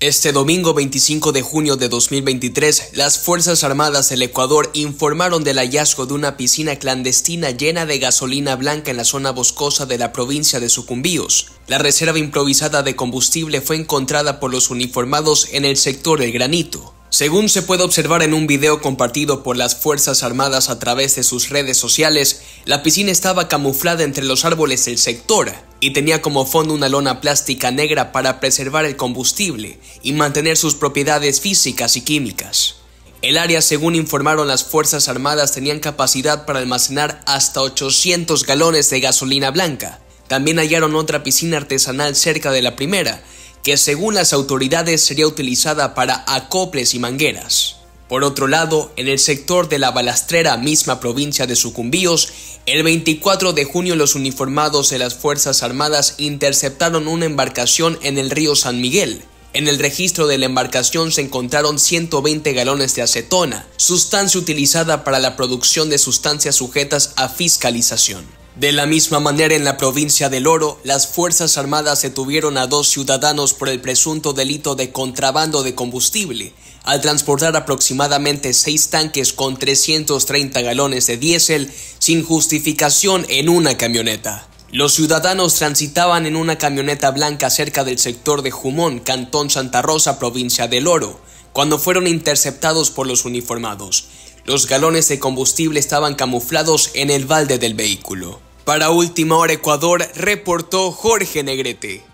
Este domingo 25 de junio de 2023, las Fuerzas Armadas del Ecuador informaron del hallazgo de una piscina clandestina llena de gasolina blanca en la zona boscosa de la provincia de Sucumbíos. La reserva improvisada de combustible fue encontrada por los uniformados en el sector El Granito. Según se puede observar en un video compartido por las Fuerzas Armadas a través de sus redes sociales, la piscina estaba camuflada entre los árboles del sector y tenía como fondo una lona plástica negra para preservar el combustible y mantener sus propiedades físicas y químicas. El área, según informaron las Fuerzas Armadas, tenían capacidad para almacenar hasta 800 galones de gasolina blanca. También hallaron otra piscina artesanal cerca de la primera, que según las autoridades sería utilizada para acoples y mangueras. Por otro lado, en el sector de La Balastrera, misma provincia de Sucumbíos, el 24 de junio los uniformados de las Fuerzas Armadas interceptaron una embarcación en el río San Miguel. En el registro de la embarcación se encontraron 120 galones de acetona, sustancia utilizada para la producción de sustancias sujetas a fiscalización. De la misma manera, en la provincia del Oro, las Fuerzas Armadas detuvieron a 2 ciudadanos por el presunto delito de contrabando de combustible, al transportar aproximadamente 6 tanques con 330 galones de diésel sin justificación en una camioneta. Los ciudadanos transitaban en una camioneta blanca cerca del sector de Jumón, cantón Santa Rosa, provincia del Oro, cuando fueron interceptados por los uniformados. Los galones de combustible estaban camuflados en el balde del vehículo. Para Última Hora Ecuador, reportó Jorge Negrete.